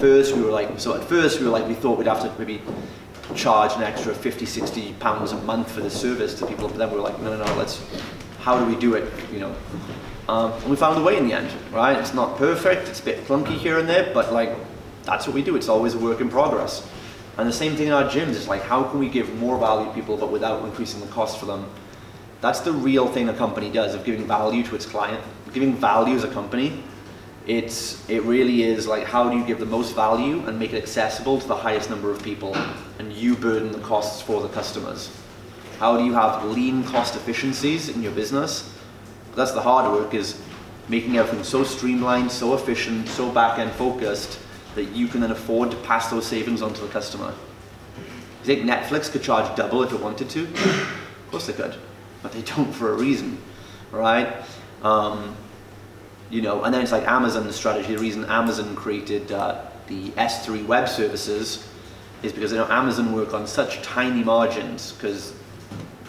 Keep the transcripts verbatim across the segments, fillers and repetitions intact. first we were like, so at first we were like, we thought we'd have to maybe charge an extra fifty, sixty pounds a month for the service to people, but then we were like, no, no, no, let's, how do we do it, you know? Um, and we found a way in the end, right? It's not perfect, it's a bit clunky here and there, but like, that's what we do, it's always a work in progress. And the same thing in our gyms, it's like, how can we give more value to people but without increasing the cost for them? That's the real thing a company does, of giving value to its client. Giving value as a company, it's, it really is like, how do you give the most value and make it accessible to the highest number of people, and you burden the costs for the customers? How do you have lean cost efficiencies in your business? That's the hard work, is making everything so streamlined, so efficient, so back-end focused, that you can then afford to pass those savings on to the customer. You think Netflix could charge double if it wanted to? Of course they could, but they don't for a reason, right? Um, you know, and then it's like Amazon, the strategy, the reason Amazon created uh, the S three web services is because they know Amazon work on such tiny margins, because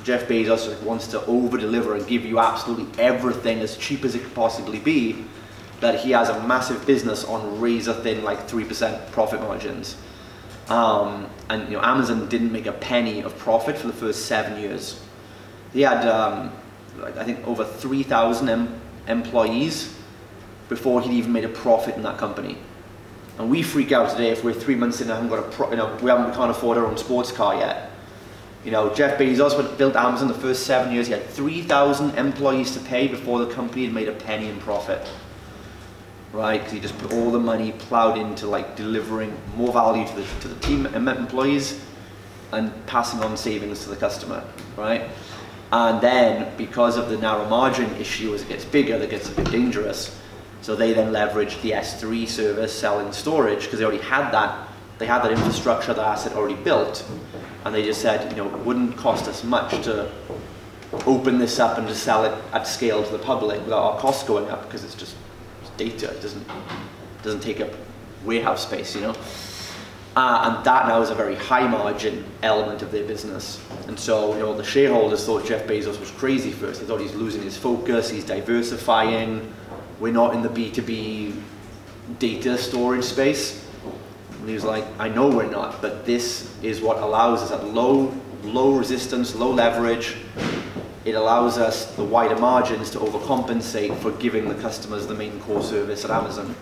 Jeff Bezos wants to over-deliver and give you absolutely everything as cheap as it could possibly be, that he has a massive business on razor thin, like three percent profit margins. Um, and you know, Amazon didn't make a penny of profit for the first seven years. He had, um, like, I think, over three thousand em employees before he'd even made a profit in that company. And we freak out today if we're three months in and haven't got a pro you know, we haven't, we can't afford our own sports car yet. You know, Jeff Bezos built Amazon the first seven years. He had three thousand employees to pay before the company had made a penny in profit. Right, because he just put all the money plowed into like delivering more value to the, to the team and employees, and passing on savings to the customer, right? And then because of the narrow margin issue, as it gets bigger, that gets a bit dangerous. So they then leveraged the S three service selling storage, because they already had that, they had that infrastructure, that asset already built, and they just said, you know, it wouldn't cost us much to open this up and to sell it at scale to the public without our costs going up, because it's just data, it doesn't, doesn't take up warehouse space, you know? Uh, and that now is a very high margin element of their business. And so, you know, the shareholders thought Jeff Bezos was crazy first. They thought he's losing his focus, he's diversifying, we're not in the B two B data storage space. And he was like, I know we're not, but this is what allows us at low, low resistance, low leverage. It allows us the wider margins to overcompensate for giving the customers the main core service at Amazon.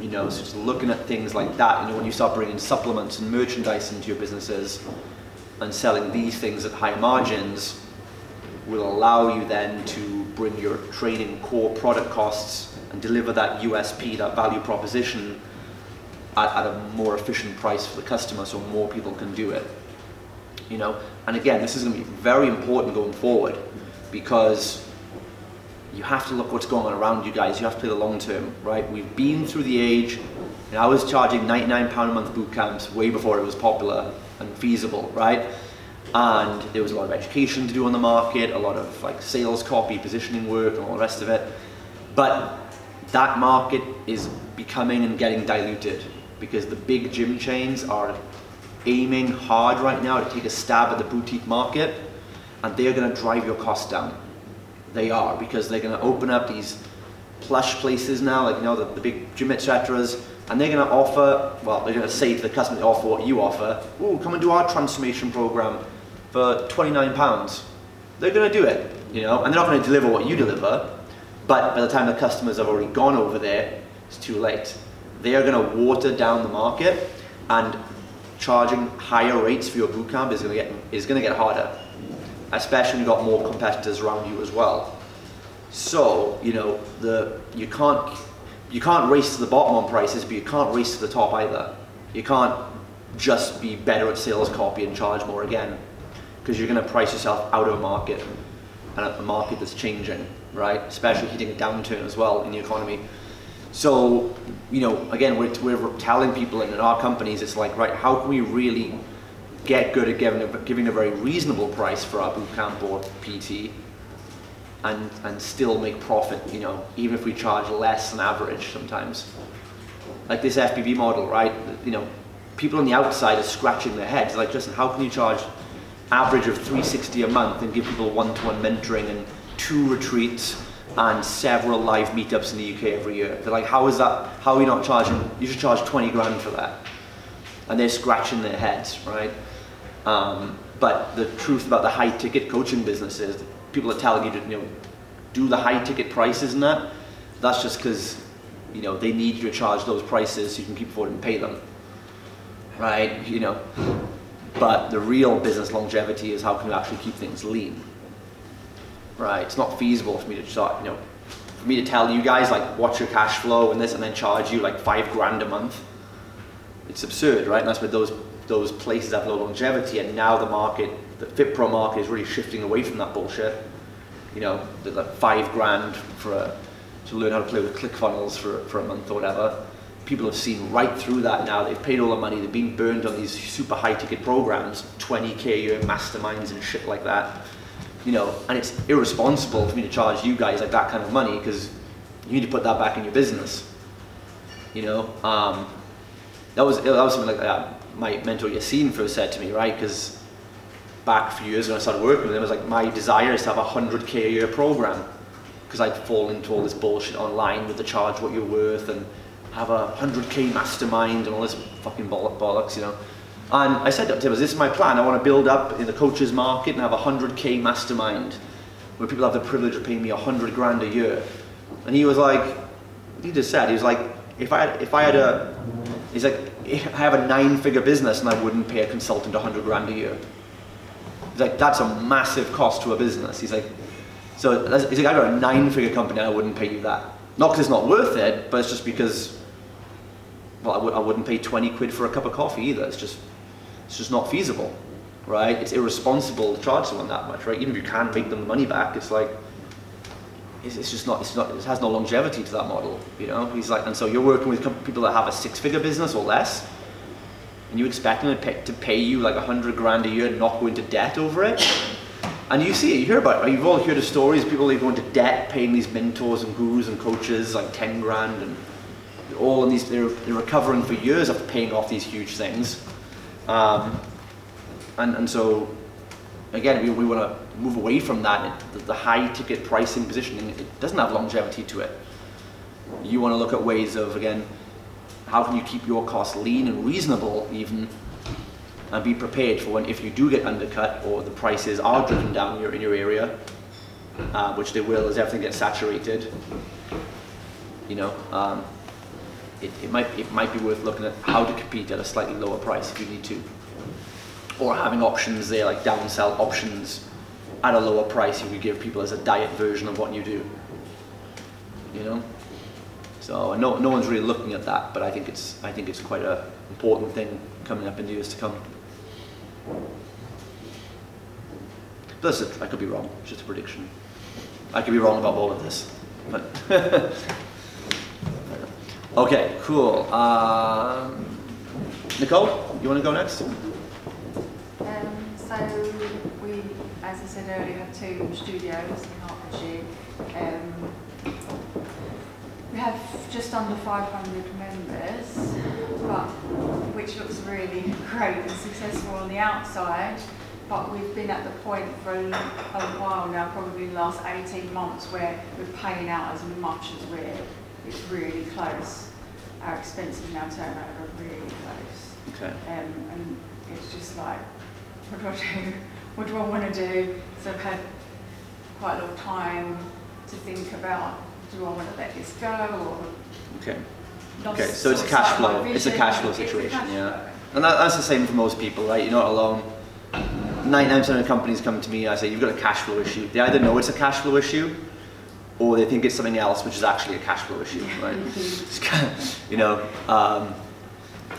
You know, so just looking at things like that, you know, when you start bringing supplements and merchandise into your businesses and selling these things at high margins, will allow you then to bring your training core product costs and deliver that U S P, that value proposition, at, at a more efficient price for the customer, so more people can do it. You know, and again, this is going to be very important going forward, because you have to look what's going on around you guys. You have to play the long term, right? We've been through the age, and I was charging ninety-nine pound a month boot camps way before it was popular and feasible, right? And there was a lot of education to do on the market, a lot of like sales copy, positioning work, and all the rest of it. But that market is becoming and getting diluted, because the big gym chains are aiming hard right now to take a stab at the boutique market, and they're going to drive your costs down. They are, because they're going to open up these plush places now, like, you know, the, the big gym etceteras, and they're going to offer, well, they're going to say to the customer, they offer what you offer. Ooh, come and do our transformation program for twenty-nine pounds. They're going to do it, you know, and they're not going to deliver what you deliver, but by the time the customers have already gone over there, it's too late. They are going to water down the market, and charging higher rates for your bootcamp is going to get is going to get harder, especially when you've got more competitors around you as well. So you know the you can't you can't race to the bottom on prices, but you can't race to the top either. You can't just be better at sales copy and charge more again, because you're going to price yourself out of a market, and a market that's changing, right? Especially hitting a downturn as well in the economy. So, you know, again, we're, we're telling people in our companies, it's like, right, how can we really get good at giving a, giving a very reasonable price for our bootcamp or P T, and, and still make profit, you know, even if we charge less than average sometimes. Like this F B B model, right? You know, people on the outside are scratching their heads, like, Justin, how can you charge average of three sixty a month and give people one-to-one mentoring and two retreats and several live meetups in the U K every year. They're like, how is that, how are we not charging, you should charge twenty grand for that. And they're scratching their heads, right? Um, but the truth about the high ticket coaching business is people are telling you to, you know, do the high ticket prices and that. That's just because, you know, they need you to charge those prices so you can keep affording and pay them, right? You know, but the real business longevity is how can you actually keep things lean, right? It's not feasible for me to start, you know, for me to tell you guys like watch your cash flow and this and then charge you like five grand a month. It's absurd, right? And that's where those those places have low longevity, and now the market, the FitPro market is really shifting away from that bullshit. You know, there's like five grand for a, to learn how to play with ClickFunnels for, for a month or whatever. People have seen right through that now. They've paid all the money, they've been burned on these super high ticket programs, twenty K a year masterminds and shit like that. You know, and it's irresponsible for me to charge you guys like that kind of money because you need to put that back in your business. You know, um, that was, that was something like that my mentor Yassine first said to me, right? Because back a few years when I started working with him, it was like, my desire is to have a one hundred K a year program because I'd fall into all this bullshit online with the charge what you're worth and have a one hundred K mastermind and all this fucking bollock bollocks, you know. And I said to him, is this my plan? I want to build up in the coaches market and have a one hundred K mastermind where people have the privilege of paying me one hundred grand a year. And he was like, he just said, he was like, if I had, if I had a, he's like, I have a nine figure business and I wouldn't pay a consultant one hundred grand a year. He's like, that's a massive cost to a business. He's like, so he's like, I got a nine figure company and I wouldn't pay you that. Not because it's not worth it, but it's just because, well, I, w I wouldn't pay twenty quid for a cup of coffee either. It's just, it's just not feasible, right? It's irresponsible to charge someone that much, right? Even if you can make them the money back, it's like, it's, it's just not, it's not, it has no longevity to that model, you know? He's like, and so you're working with people that have a six figure business or less, and you expect them to pay, to pay you like a hundred grand a year and not go into debt over it? And you see it, you hear about it, right? You've all heard of stories, people that go into debt, paying these mentors and gurus and coaches like ten grand, and all in these, they're, they're recovering for years after paying off these huge things. Um, and, and so, again, we, we want to move away from that. It, the, the high ticket pricing positioning, it doesn't have longevity to it. You want to look at ways of, again, how can you keep your costs lean and reasonable even, and be prepared for when, if you do get undercut or the prices are driven down in your, in your area, uh, which they will as everything gets saturated, you know, um, It, it, might, it might be worth looking at how to compete at a slightly lower price if you need to. Or having options there, like downsell options at a lower price you could give people as a diet version of what you do. You know? So no, no one's really looking at that, but I think it's, I think it's quite an important thing coming up in the years to come. But that's, I could be wrong, it's just a prediction. I could be wrong about all of this, but... Okay, cool. Um, Nicole, you want to go next? Um, so we, as I said earlier, have two studios in Hertfordshire. Um, we have just under five hundred members, but which looks really great and successful on the outside. But we've been at the point for a, a while now, probably the last eighteen months, where we're paying out as much as we're. It's really close. Our expenses now turn over really close. Okay. Um, and it's just like, what do I do? What do I want to do? So I've had quite a lot of time to think about, do I want to let this go? Or okay. Okay, so it's a cash flow. It's a cash flow situation, yeah. And that, that's the same for most people, right? You're not alone. ninety-nine percent of companies come to me and I say, you've got a cash flow issue. They either know it's a cash flow issue, or they think it's something else, which is actually a cash flow issue, right? It's kind of, you know, um,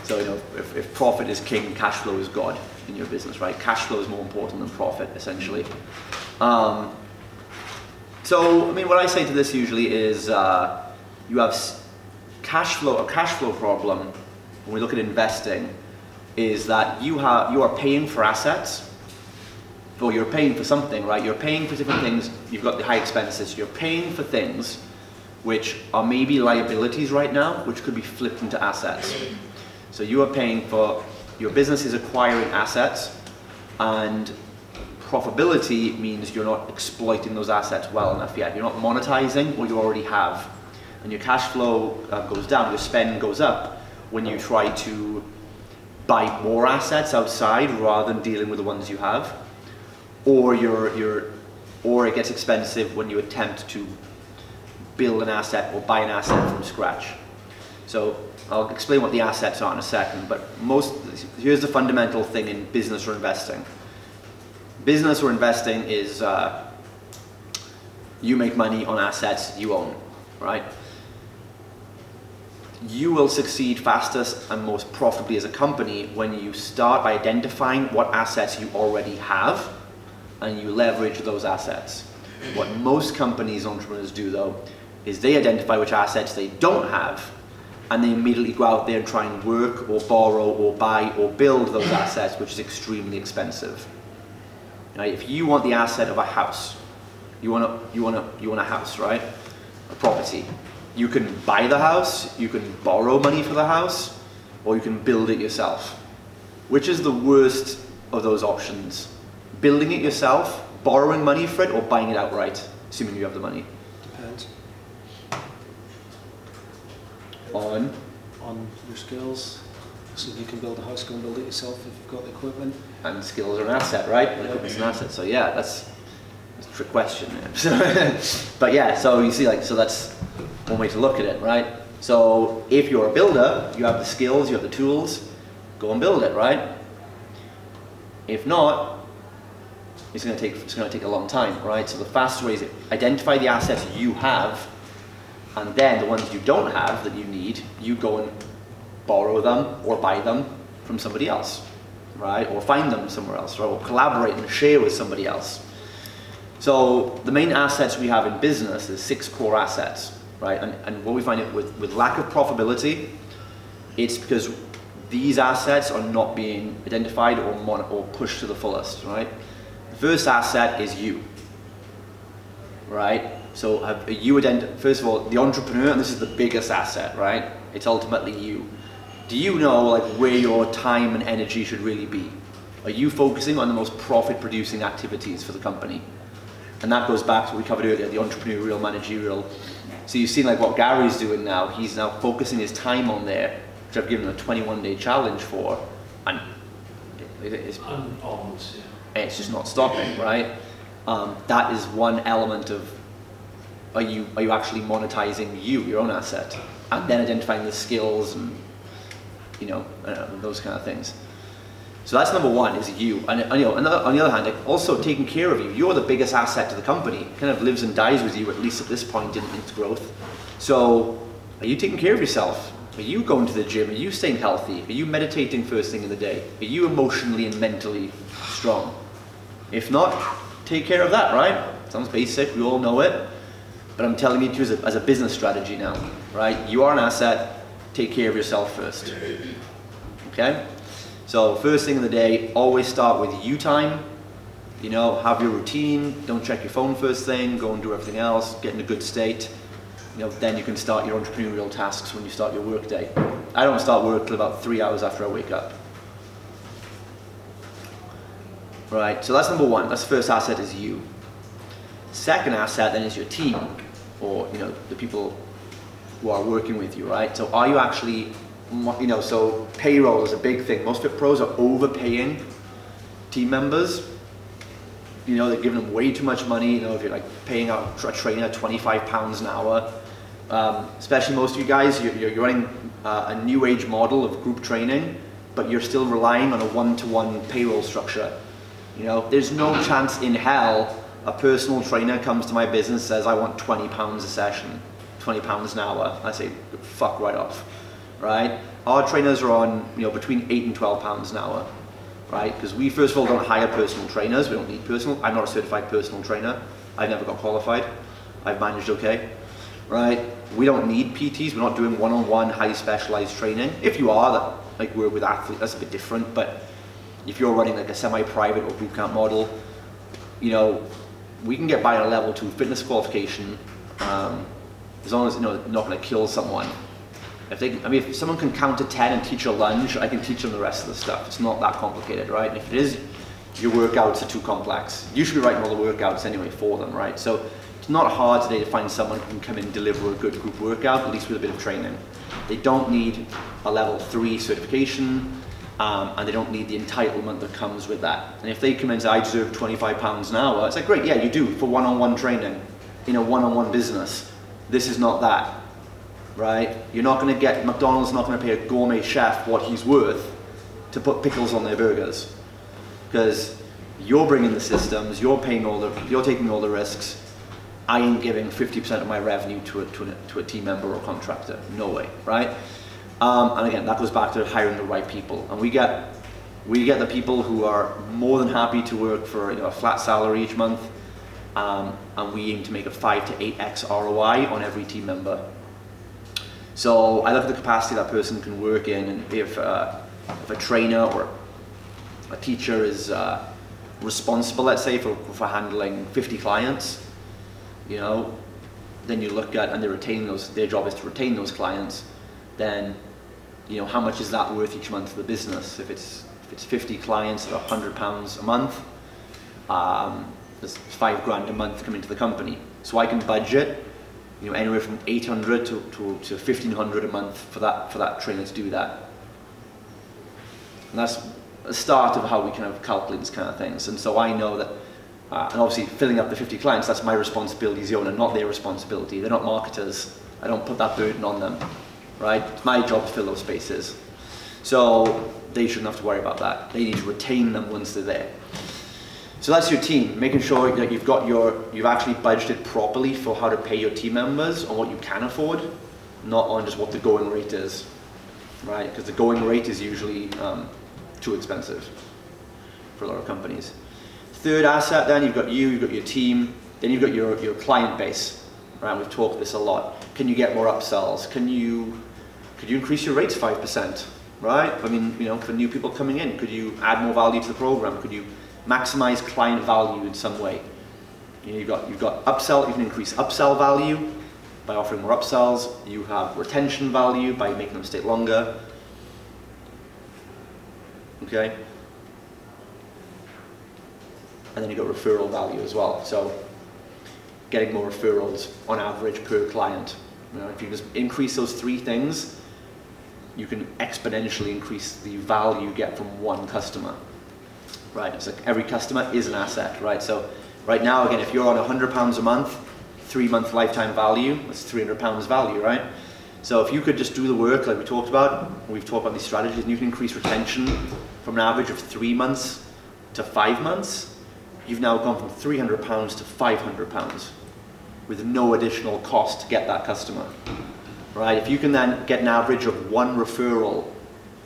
so you know, if, if profit is king, cash flow is God in your business, right? Cash flow is more important than profit, essentially. Um, so, I mean, what I say to this usually is, uh, you have cash flow. A cash flow problem when we look at investing is that you have you are paying for assets. Or you're paying for something, right? You're paying for different things. You've got the high expenses. You're paying for things which are maybe liabilities right now, which could be flipped into assets. So you are paying for, your business is acquiring assets and Profitability means you're not exploiting those assets well enough yet. You're not monetizing what you already have. And your cash flow uh, goes down, your spend goes up when you try to buy more assets outside rather than dealing with the ones you have. Or, you're, you're, or it gets expensive when you attempt to build an asset or buy an asset from scratch. So I'll explain what the assets are in a second, but most, here's the fundamental thing in business or investing. Business or investing is uh, you make money on assets you own, right? You will succeed fastest and most profitably as a company when you start by identifying what assets you already have and you leverage those assets. What most companies, entrepreneurs do though, is they identify which assets they don't have and they immediately go out there and try and work or borrow or buy or build those assets, which is extremely expensive. Right? If you want the asset of a house, you want a, you want a, you want a house, right? A property. You can buy the house, you can borrow money for the house, or you can build it yourself. Which is the worst of those options? Building it yourself, borrowing money for it, or buying it outright, assuming you have the money? Depends. On? On your skills. So if you can build a house, go and build it yourself if you've got the equipment. And skills are an asset, right? Yeah. Equipment's an asset. So yeah, that's, that's a trick question. But yeah, so you see, like, so that's one way to look at it, right? So if you're a builder, you have the skills, you have the tools, go and build it, right? If not, it's going to take it's going to take a long time, right? So the fastest way is identify the assets you have, and then the ones you don't have that you need, you go and borrow them or buy them from somebody else, right? Or find them somewhere else, right? Or collaborate and share with somebody else. So the main assets we have in business is six core assets, right? And, and what we find it with with lack of profitability, it's because these assets are not being identified or mon or pushed to the fullest, right? First asset is you, right? So have you ident- first of all, the entrepreneur, and this is the biggest asset, right? It's ultimately you. Do you know like where your time and energy should really be? Are you focusing on the most profit-producing activities for the company? And that goes back to what we covered earlier, the entrepreneurial, managerial. So you've seen like what Gary's doing now. He's now focusing his time on there, which I've given him a twenty-one day challenge for, and it, it, it's almost, yeah. It's just not stopping, right? Um, that is one element of are you are you actually monetizing you, your own asset, and then identifying the skills and you know uh, those kind of things. So that's number one is you, and, and you know, another, on the other hand, like also taking care of you. You're the biggest asset to the company. It kind of lives and dies with you, at least at this point in its growth. So are you taking care of yourself? Are you going to the gym? Are you staying healthy? Are you meditating first thing in the day? Are you emotionally and mentally strong? If not, take care of that, right? Sounds basic, we all know it. But I'm telling you to as a, as a business strategy now, right? You are an asset, take care of yourself first, okay? So first thing in the day, always start with you time. You know, have your routine, don't check your phone first thing, go and do everything else, get in a good state. You know, then you can start your entrepreneurial tasks when you start your work day. I don't start work till about three hours after I wake up. Right, so that's number one. That's the first asset is you. Second asset then is your team, or you know, the people who are working with you, right? So are you actually, you know, so payroll is a big thing. Most fit pros are overpaying team members. You know, they're giving them way too much money. You know, if you're like paying out a trainer twenty-five pounds an hour, um, especially most of you guys, you're, you're running uh, a new age model of group training, but you're still relying on a one-to-one payroll structure. You know, there's no chance in hell a personal trainer comes to my business and says, I want twenty pounds a session, twenty pounds an hour. I say, fuck right off, right? Our trainers are on, you know, between eight and twelve pounds an hour, right? Because we, first of all, don't hire personal trainers. We don't need personal. I'm not a certified personal trainer. I've never got qualified. I've managed okay, right? We don't need P Ts. We're not doing one-on-one, high specialized training. If you are, that, like we're with athletes, that's a bit different, but if you're running like a semi-private or bootcamp model, you know, we can get by on a level two fitness qualification um, as long as, you know, they're not going to kill someone. If they, I mean, if someone can count to ten and teach a lunge, I can teach them the rest of the stuff. It's not that complicated, right? And if it is, your workouts are too complex. You should be writing all the workouts anyway for them, right? So it's not hard today to find someone who can come in and deliver a good group workout, at least with a bit of training. They don't need a level three certification, um, and they don't need the entitlement that comes with that. And if they come in and say, I deserve twenty-five pounds an hour, it's like, great, yeah, you do, for one-on-one training, in a one-on-one business. This is not that, right? You're not gonna get, McDonald's not gonna pay a gourmet chef what he's worth to put pickles on their burgers. Because you're bringing the systems, you're paying all the, you're taking all the risks. I ain't giving fifty percent of my revenue to a, to, a, to a team member or contractor. No way, right? Um, and again, that goes back to hiring the right people. And we get, we get the people who are more than happy to work for, you know, a flat salary each month, um, and we aim to make a five to eight x R O I on every team member. So I look at the capacity that person can work in, and if uh, if a trainer or a teacher is uh, responsible, let's say, for, for handling fifty clients, you know, then you look at, and they're retaining those, their job is to retain those clients, then, you know, how much is that worth each month to the business? If it's, if it's fifty clients at one hundred pounds a month, um, there's five grand a month coming to the company. So I can budget, you know, anywhere from eight hundred to, to, to fifteen hundred a month for that, for that trainer to do that. And that's a start of how we kind of calculate these kind of things. And so I know that, uh, and obviously filling up the fifty clients, that's my responsibility as the owner, not their responsibility. They're not marketers. I don't put that burden on them, right? It's my job to fill those spaces. So they shouldn't have to worry about that. They need to retain them once they're there. So that's your team, making sure that you've got your, you've actually budgeted properly for how to pay your team members on what you can afford, not on just what the going rate is, right? Because the going rate is usually um, too expensive for a lot of companies. Third asset, then you've got you, you've got your team, then you've got your, your client base, right? We've talked this a lot. Can you get more upsells? Can you, could you increase your rates five percent, right? I mean, you know, for new people coming in, could you add more value to the program? Could you maximize client value in some way? You know, you've got, you've got upsell, you can increase upsell value by offering more upsells. You have retention value by making them stay longer. Okay? And then you've got referral value as well. So getting more referrals on average per client. You know, if you just increase those three things, you can exponentially increase the value you get from one customer. Right, it's like every customer is an asset, right? So right now, again, if you're on one hundred pounds a month, three-month lifetime value, that's three hundred pounds value, right? So if you could just do the work like we talked about, we've talked about these strategies, and you can increase retention from an average of three months to five months, you've now gone from three hundred pounds to five hundred pounds with no additional cost to get that customer, right? If you can then get an average of one referral,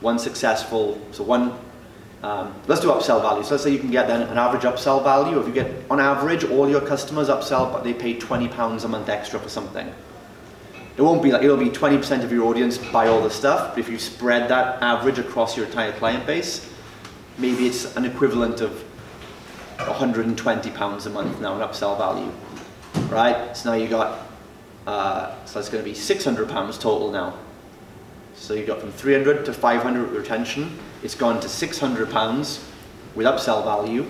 one successful, so one, Um, let's do upsell value. So let's say you can get then an average upsell value. If you get, on average, all your customers upsell, but they pay twenty pounds a month extra for something. It won't be like, it'll be twenty percent of your audience buy all the stuff, but if you spread that average across your entire client base, maybe it's an equivalent of one hundred twenty pounds a month now in upsell value, right? So now you got, uh, so that's gonna be six hundred pounds total now. So you got from three hundred to five hundred with retention. It's gone to six hundred pounds with upsell value.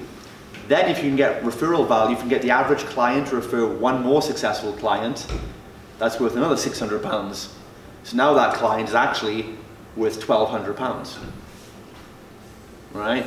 Then if you can get referral value, if you can get the average client to refer one more successful client, that's worth another six hundred pounds. So now that client is actually worth twelve hundred pounds, right?